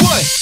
What?